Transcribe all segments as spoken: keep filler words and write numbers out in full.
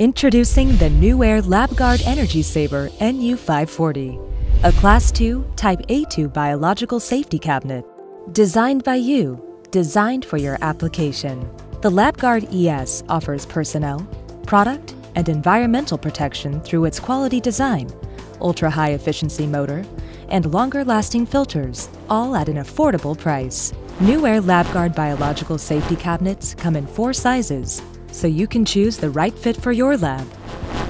Introducing the NuAire LabGard Energy Saver N U five forty, a Class two, Type A two biological safety cabinet. Designed by you, designed for your application. The LabGard E S offers personnel, product, and environmental protection through its quality design, ultra-high efficiency motor, and longer-lasting filters, all at an affordable price. NuAire LabGard biological safety cabinets come in four sizes, so you can choose the right fit for your lab.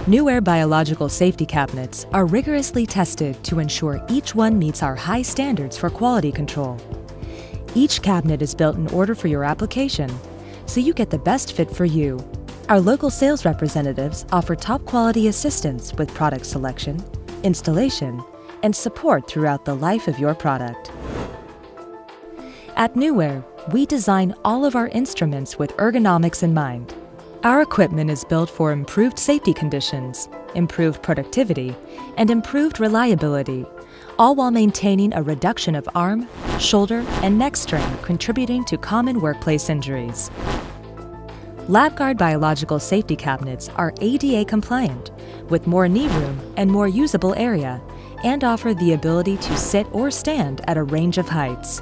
NuAire biological safety cabinets are rigorously tested to ensure each one meets our high standards for quality control. Each cabinet is built in order for your application, so you get the best fit for you. Our local sales representatives offer top quality assistance with product selection, installation, and support throughout the life of your product. At NuAire, we design all of our instruments with ergonomics in mind. Our equipment is built for improved safety conditions, improved productivity, and improved reliability, all while maintaining a reduction of arm, shoulder, and neck strain contributing to common workplace injuries. LabGard biological safety cabinets are A D A compliant, with more knee room and more usable area, and offer the ability to sit or stand at a range of heights.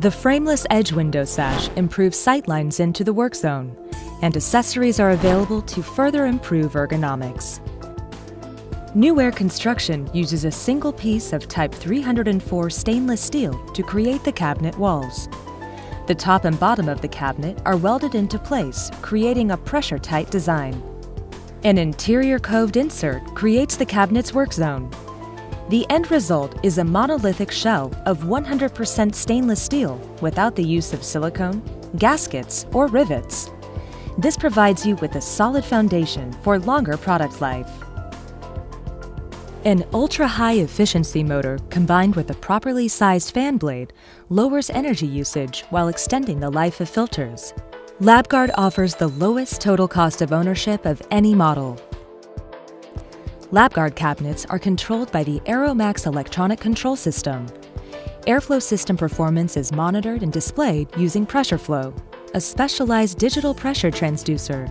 The frameless edge window sash improves sightlines into the work zone, and accessories are available to further improve ergonomics. NuAire Construction uses a single piece of Type three hundred four stainless steel to create the cabinet walls. The top and bottom of the cabinet are welded into place, creating a pressure-tight design. An interior coved insert creates the cabinet's work zone. The end result is a monolithic shell of one hundred percent stainless steel without the use of silicone, gaskets, or rivets. This provides you with a solid foundation for longer product life. An ultra-high efficiency motor combined with a properly sized fan blade lowers energy usage while extending the life of filters. LabGard offers the lowest total cost of ownership of any model. LabGard cabinets are controlled by the AeroMax electronic control system. Airflow system performance is monitored and displayed using pressure flow, a specialized digital pressure transducer.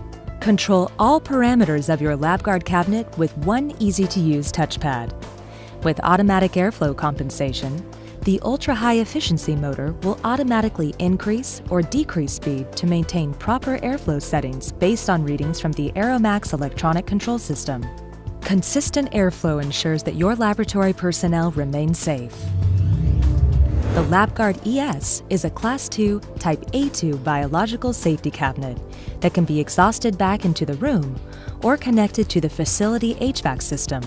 Control all parameters of your LabGard cabinet with one easy-to-use touchpad. With automatic airflow compensation, the ultra-high efficiency motor will automatically increase or decrease speed to maintain proper airflow settings based on readings from the AeroMax electronic control system. Consistent airflow ensures that your laboratory personnel remain safe. The LabGard E S is a Class two, Type A two biological safety cabinet that can be exhausted back into the room or connected to the facility H V A C system.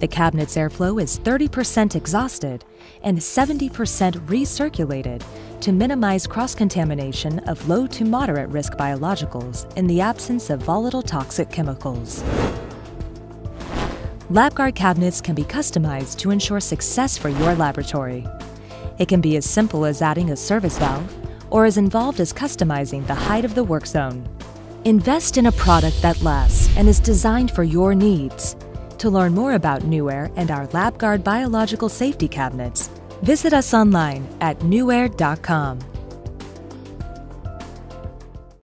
The cabinet's airflow is thirty percent exhausted and seventy percent recirculated to minimize cross-contamination of low to moderate risk biologicals in the absence of volatile toxic chemicals. LabGard cabinets can be customized to ensure success for your laboratory. It can be as simple as adding a service valve or as involved as customizing the height of the work zone. Invest in a product that lasts and is designed for your needs. To learn more about NuAire and our LabGard biological safety cabinets, visit us online at nuaire dot com.